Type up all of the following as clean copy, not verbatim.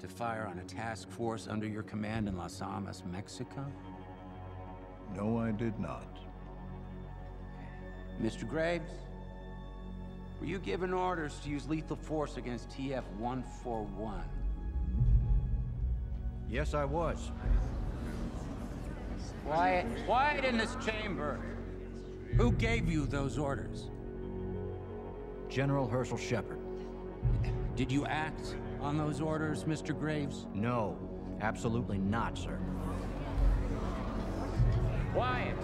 to fire on a task force under your command in Las Almas, Mexico? No, I did not. Mr. Graves, were you given orders to use lethal force against TF-141? Yes, I was. Quiet, quiet in this chamber. Who gave you those orders? General Herschel Shepard. Did you act on those orders, Mr. Graves? No, absolutely not, sir. Quiet!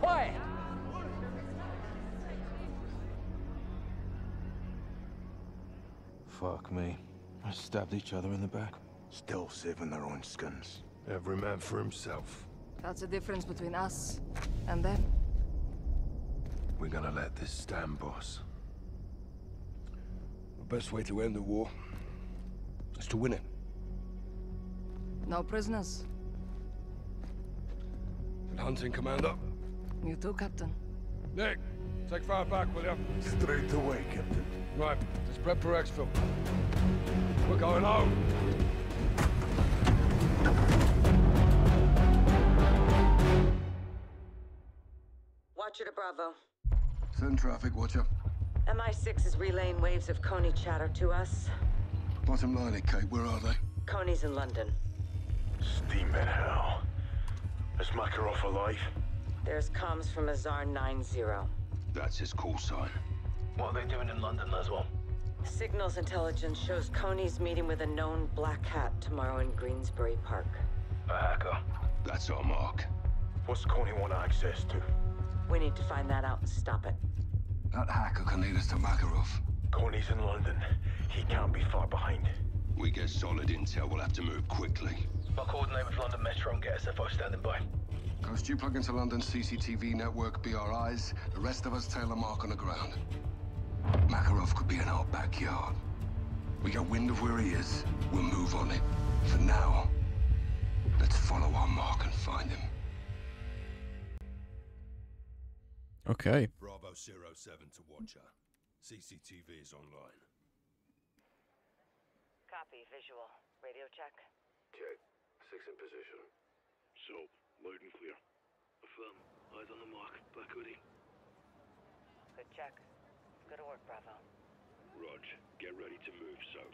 Quiet! Fuck me. I stabbed each other in the back. Still saving their own skins. Every man for himself. That's the difference between us and them. We're gonna let this stand, boss. The best way to end the war is to win it. No prisoners. Good hunting, Commander. You too, Captain. Nick, take fire back, will you? Straight away, Captain. Right, let's prep for exfil. We're going home. Watcher to Bravo. Send traffic, Watcher. MI6 is relaying waves of Kony chatter to us. Bottom line it, Kate, where are they? Kony's in London. Steaming hell. Is Makarov alive? There's comms from Azar 90. That's his call sign. What are they doing in London, Leswell? Signals intelligence shows Kony's meeting with a known black hat tomorrow in Greensbury Park. A hacker? That's our mark. What's Kony want access to? We need to find that out and stop it. That hacker can lead us to Makarov. Kony's in London. He can't be far behind. We get solid intel, we'll have to move quickly. I'll coordinate with London Metro and get SFO standing by. Ghost, you plug into London's CCTV network, be our eyes. The rest of us tail a mark on the ground. Makarov could be in our backyard. We get wind of where he is, we'll move on it. For now, let's follow our mark and find him. Okay. Bravo 07 to Watcher. CCTV is online. Copy, visual. Radio check. Check. 6 in position. Soap, loud and clear. Affirm. Eyes on the mark. Black hoodie. Good check. Good work, Bravo. Rog, get ready to move, Soap.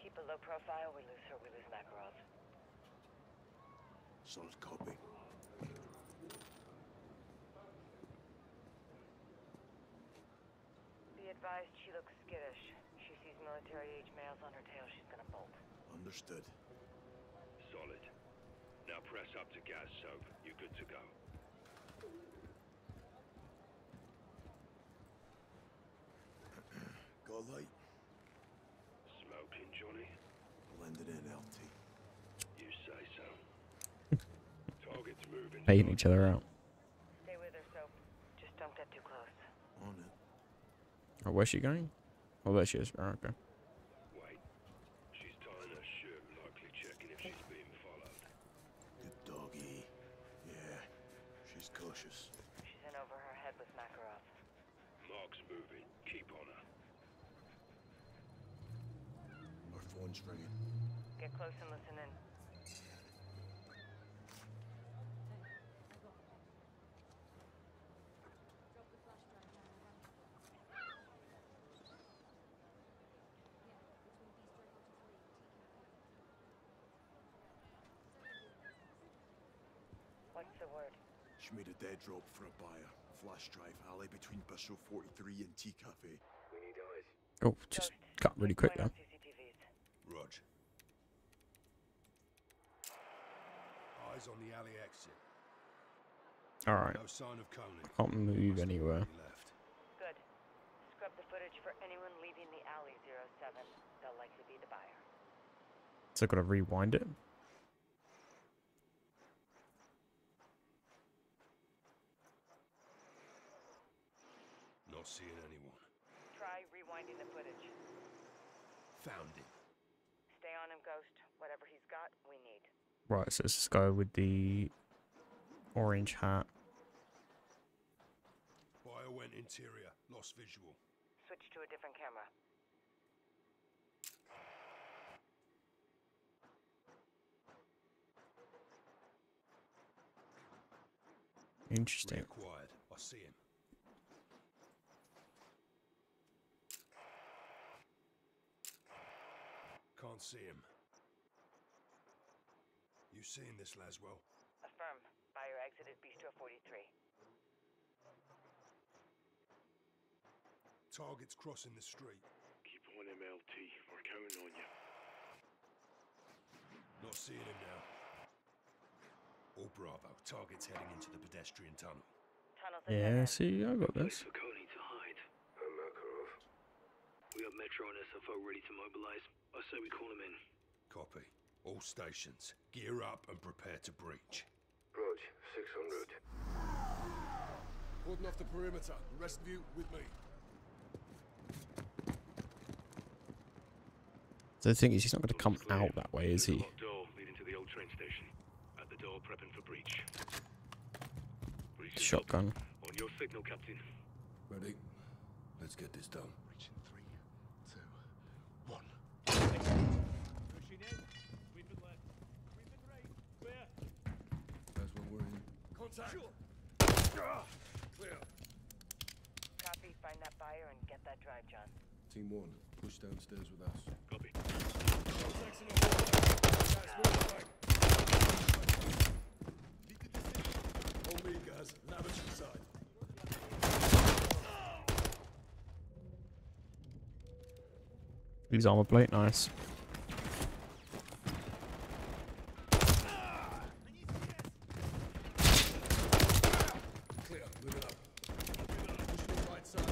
Keep a low profile. We lose her, we lose Makarov. Sounds copy. Advised, she looks skittish. She sees military-age males on her tail, she's gonna bolt. Understood. Solid. Now press up to gas, Soap. You're good to go. Go light. Smoking, Johnny. Blended in, LT. You say so. Target's moving. Baiting each other out. Stay with her, Soap. Just don't get too close. On it. Oh, where's she going? Oh, there she is. Oh, okay. Wait. She's tying her shirt, likely checking if she's being followed. Good doggy. Yeah, she's cautious. She's in over her head with Makarov. Mark's moving. Keep on her. Our phone's ringing. Get close and listen in. What's the word? She made a dead drop for a buyer. Flash drive alley between Bistro 43 and Tea Cafe. We need eyes. Oh, just cut really quick now. Rog. Eyes on the alley exit. All right. No sign of Kony. I can't move anywhere. Good. Scrub the footage for anyone leaving the alley 07. They'll likely be the buyer. So I gotta rewind it. Not seeing anyone. Try rewinding the footage. Found it. Stay on him, Ghost. Whatever he's got, we need. Right, so it's this guy with the orange hat. Buyer went interior. Lost visual. Switch to a different camera. Interesting. I see him. Can't see him. You seen this, Leswell? Affirm. Buyer exited Bistro 43. Target's crossing the street. Keep on him, LT. We're counting on you. Not seeing him now. Oh, Bravo. Target's heading into the pedestrian tunnel. Yeah, see, I got this. For Kony to hide. I'm Makarov. We have Metro and SFO ready to mobilize. I say we call them in. Copy. All stations, gear up and prepare to breach. Roach, 600. Cordon off the perimeter. The rest of you with me. So the thing is, he's not going to come out that way, is he? Prepping for breach. Shotgun. On your signal, Captain. Ready? Let's get this done. Breach in 3, 2, 1. Pushing in. We've been left. We've been right. Clear. That's what we're in. Contact. Sure. Clear. Copy. Find that buyer and get that drive, John. Team 1, push downstairs with us. Copy. These armor plate, nice. Clear, move it up. Push to the right side.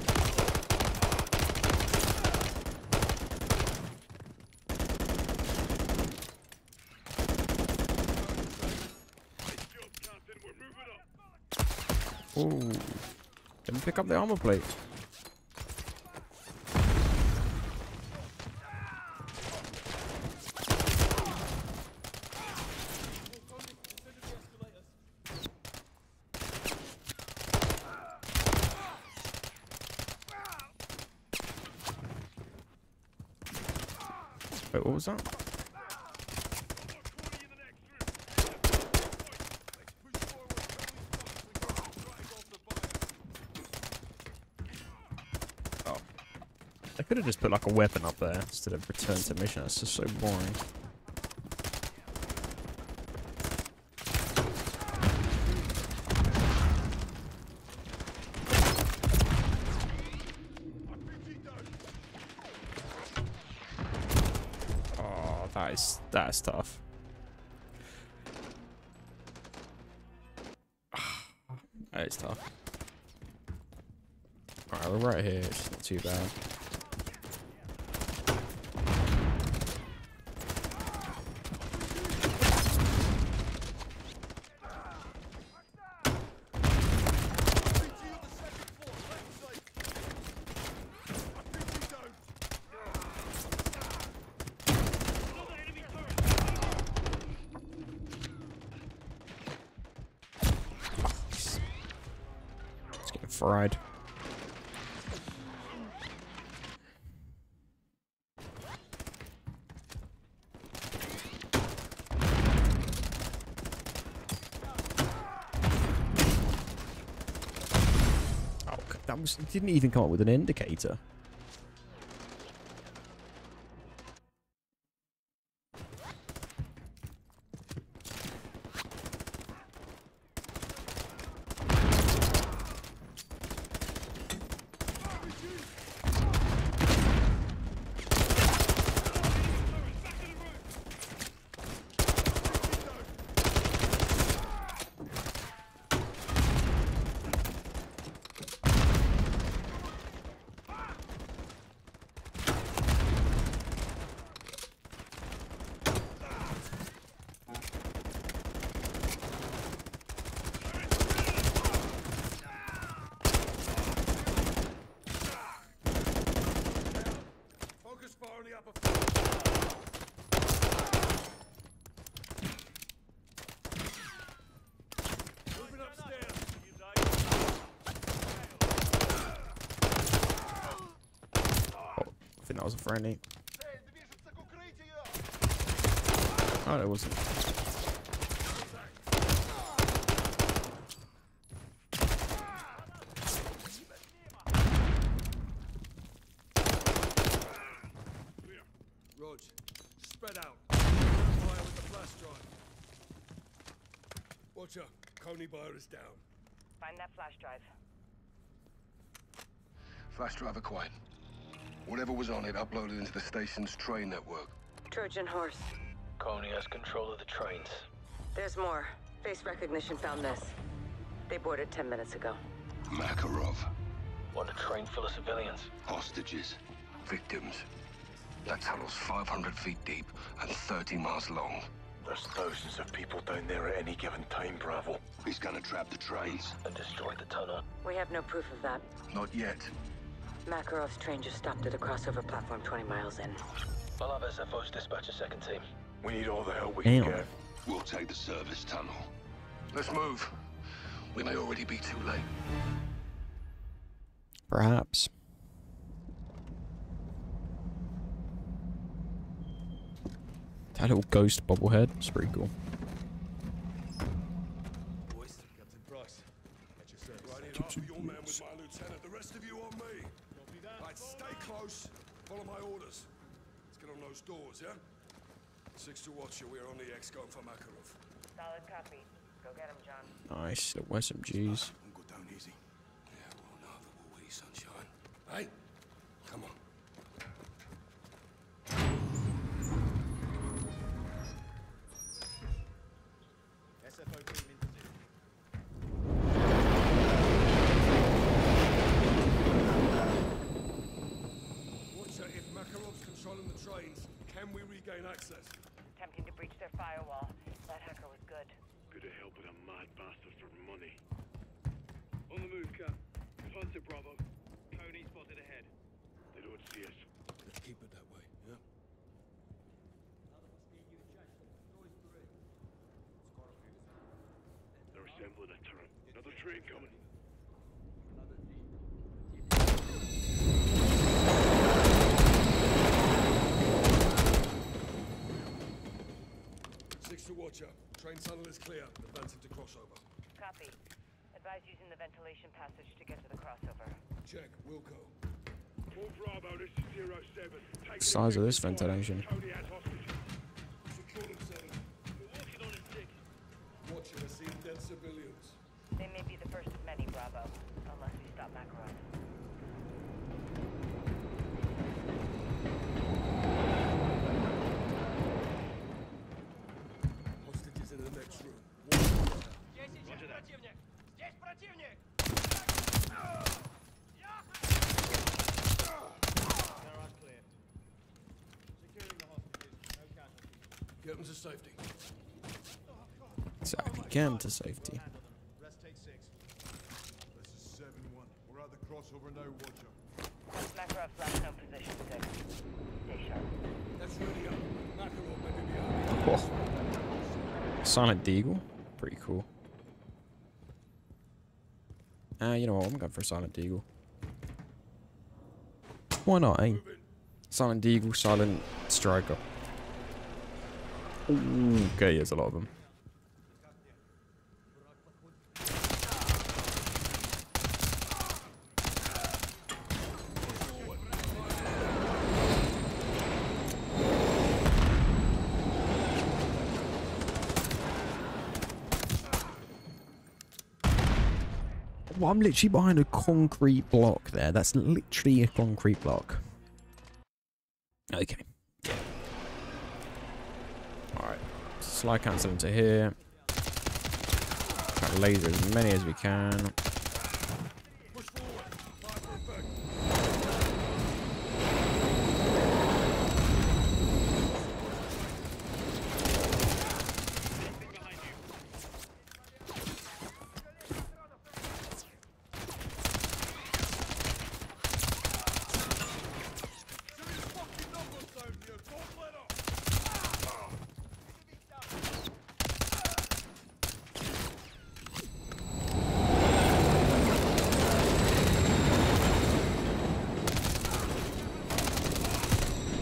Oh, didn't pick up the armor plate. Wait, what was that? Oh. I could have just put like a weapon up there instead of return to mission. That's just so boring. That's tough. That is tough. Alright, we're right here. It's not too bad. Fried. Oh, that was, didn't even come up with an indicator. I was a friendly. Oh, it wasn't. Rog, spread out. Fire with the flash drive. Watch up. Kony buyer is down. Find that flash drive. Flash drive acquired. Whatever was on it uploaded into the station's train network. Trojan horse. Kony has control of the trains. There's more. Face recognition found this. They boarded 10 minutes ago. Makarov. What a train full of civilians. Hostages. Victims. That tunnel's 500 feet deep and 30 miles long. There's thousands of people down there at any given time, Bravo. He's gonna trap the trains. And destroy the tunnel. We have no proof of that. Not yet. Makarov's train just stopped at a crossover platform 20 miles in. I'll have SFO's dispatch a second team. We need all the help we can get. We'll take the service tunnel. Let's move. We may already be too late. Perhaps. That little ghost bobblehead, it's pretty cool. Boys, Captain Price, at your service. Right in, after your man with my lieutenant, the rest of you on me. Right, stay close, follow my orders. Let's get on those doors, yeah? 6 to watch you, we're on the X going for Makarov. Solid copy. Go get him, John. Nice, the SMGs. Won't go down easy. Yeah, well, neither will we, sunshine. Hey, come on. Can we regain access? Attempting to breach their firewall. That hacker was good. Could have helped with a mad bastard for money. On the move, Cap. Hunter Bravo. Kony spotted ahead. They don't see us. Let's keep it that way, yeah? They're assembling a turret. Another train coming. To watch up. Train tunnel is clear. Advancing to crossover. Copy. Advise using the ventilation passage to get to the crossover. Check. We'll go. All Bravo, this is 07. Take the size of this ventilation. Kony has hostages. Secure them, 7. We're walking on a stick. Watch and receive dead civilians. They may be the first of many, Bravo. Unless we stop Makarov. Get them to safety. Exactly, get them to safety. Rest take 6. This is 7-1. We're at the crossover now, watcher. Makarov left no position 6. Stay sharp. That's really up. Makarov may be Sonic Deagle? Pretty cool. You know what? I'm going for Silent Deagle. Why not, eh? Silent Deagle, Silent Striker. Ooh, okay, there's a lot of them. Well, I'm literally behind a concrete block there. That's literally a concrete block. Okay. Alright. Slide cancel into here. Try to laser as many as we can.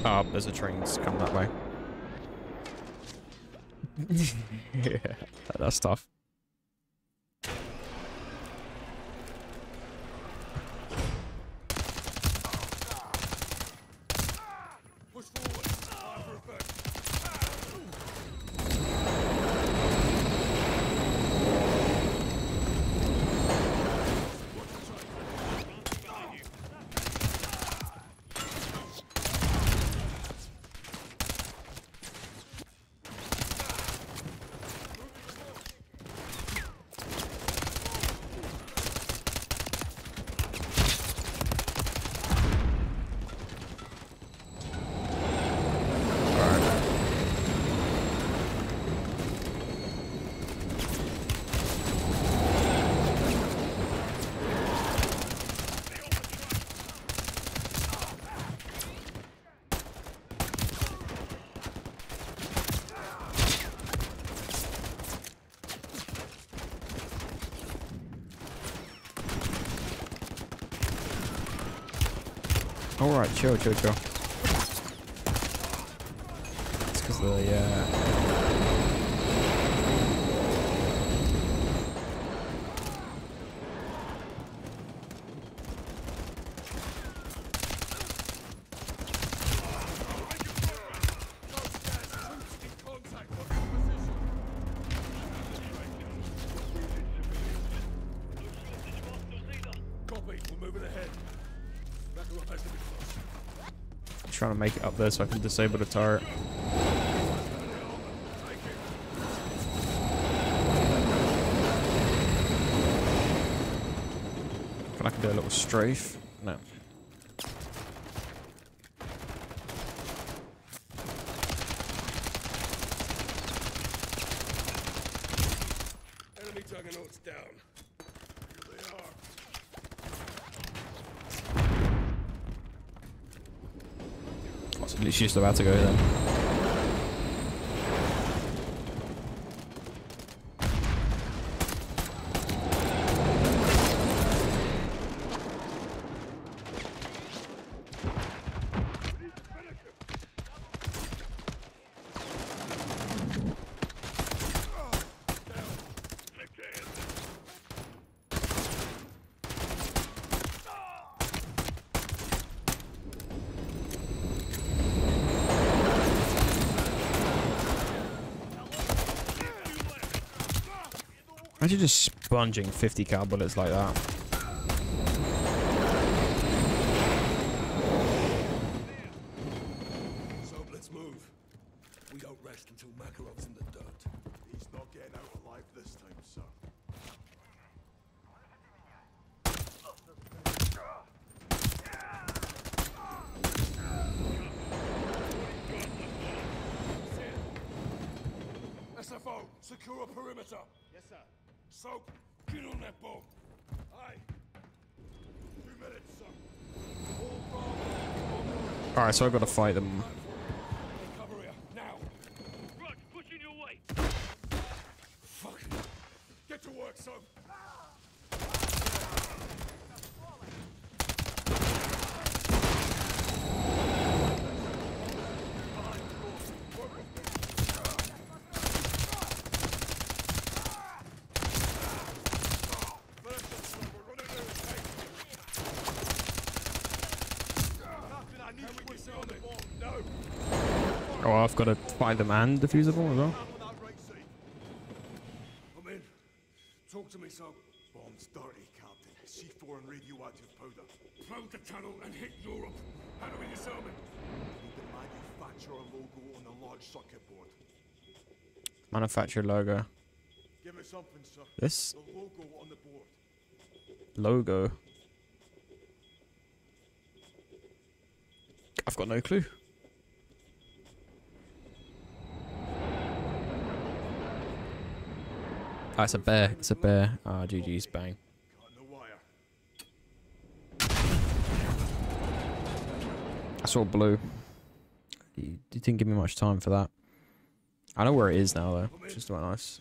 Up as the trains come that way. Yeah, that's tough. Push forward. Alright, chill, chill, chill. It's because the, trying to make it up there so I can disable the turret. I can do a little strafe. No. Enemy juggernauts down. Here they are. Literally just about to go then. Imagine just sponging 50 cal bullets like that. So let's move. We don't rest until Makarov's in the dirt. He's not getting out alive this time, sir. SFO, secure a perimeter. Yes, sir. Soap, get on that boat. Aye. 2 minutes, son. Alright, so I've got to fight them. Cover here, now. Run, push in your way. Fuck. Get to work, son. Oh, I've got to find them and the fusible as well. I'm in. Talk to me, son. Bombs dirty, Captain. C4 and radioactive powder. Proud the tunnel and hit Europe. How do we disarm it? Need the manufacturer logo on the large socket board. Manufacturer logo. Give me something, sir. This? The logo on the board. Logo. I've got no clue. Ah, oh, it's a bear. It's a bear. Ah, oh, GG's bang. I saw blue. You didn't give me much time for that. I know where it is now though, which is quite nice.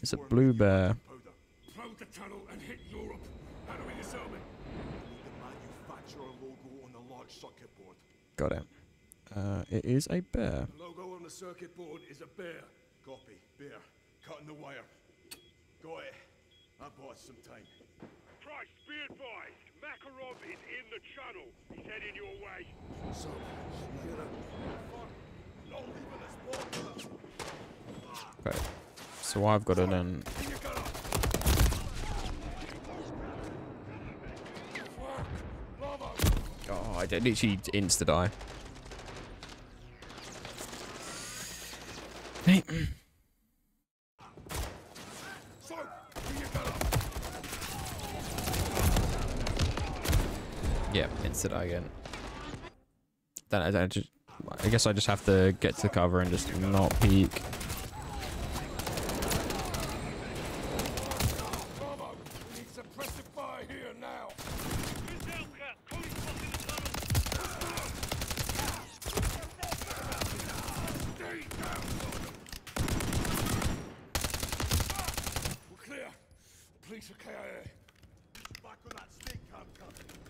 It's a blue bear. Proud the tunnel and hit Europe. How do we disarm it? The manufacturer logo on the large socket board. Got it. It is a bear. The logo on the circuit board is a bear. Copy, bear, cutting the wire. Got it. I bought some time. Christ, be advised. Makarov is in the channel. He's heading your way. So, you hear that? Not leaving this ball. Okay. So I've got it in. Oh, I literally insta-die. Hey. Yeah, insta-die again. Then I guess I just have to get to cover and just not peek. Back on that snake, Captain.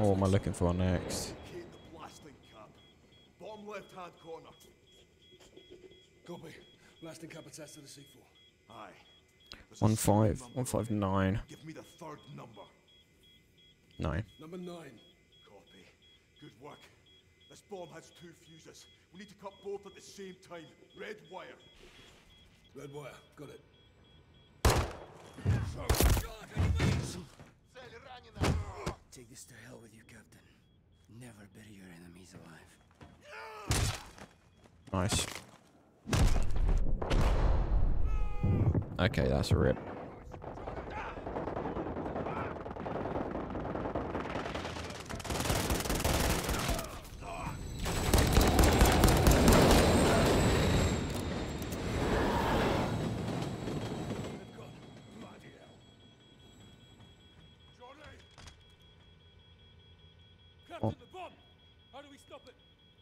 Oh, what am I looking for next? Bottom left hand corner. Copy. Blasting cap attached to the C4. Aye. 159. Give me the third number. 9. Number 9. Copy. Good work. This bomb has 2 fuses. We need to cut both at the same time. Red wire. Red wire. Got it. Take this to hell with you, Captain. Never bury your enemies alive. Nice. Okay, that's a rip.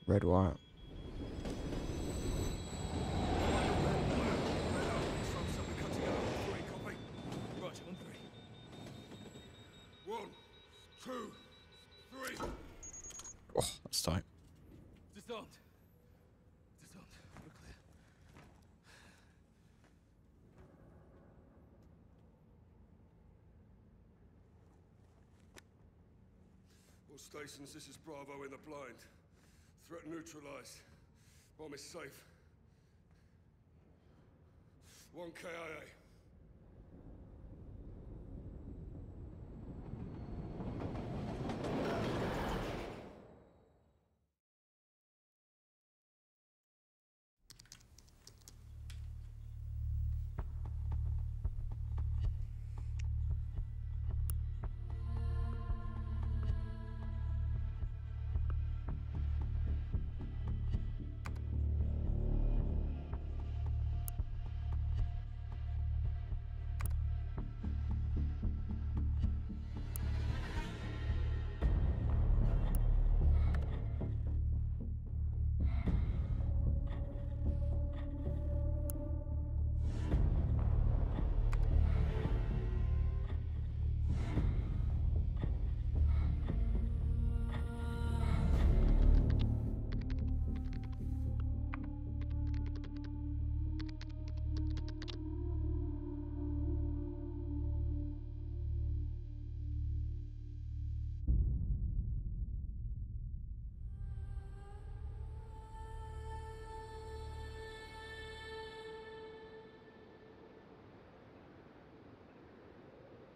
Red wire. Oh, that's tight. Disarmed. Disarmed. We're clear. All stations, this is Bravo in the blind. Threat neutralized. Bomb is safe. 1 KIA.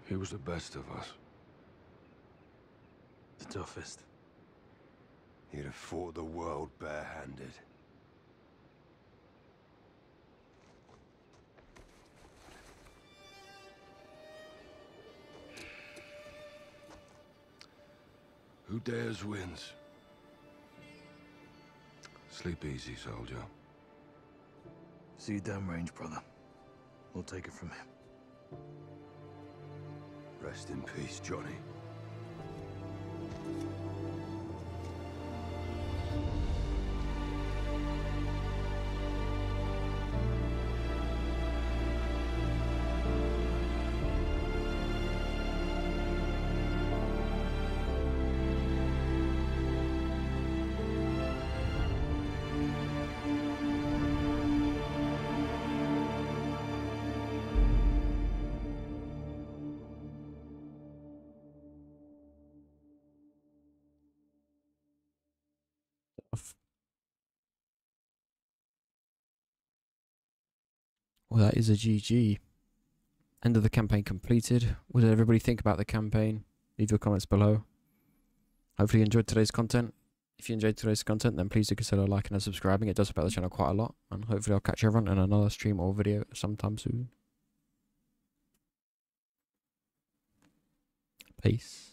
He was the best of us. The toughest. He'd have fought the world barehanded. Who dares wins. Sleep easy, soldier. See you down range, brother. We'll take it from him. Rest in peace, Johnny. Well, that is a GG. End of the campaign completed. What did everybody think about the campaign? Leave your comments below. Hopefully you enjoyed today's content. If you enjoyed today's content, then please do consider liking and subscribing. It does help out the channel quite a lot. And hopefully I'll catch everyone in another stream or video sometime soon. Peace.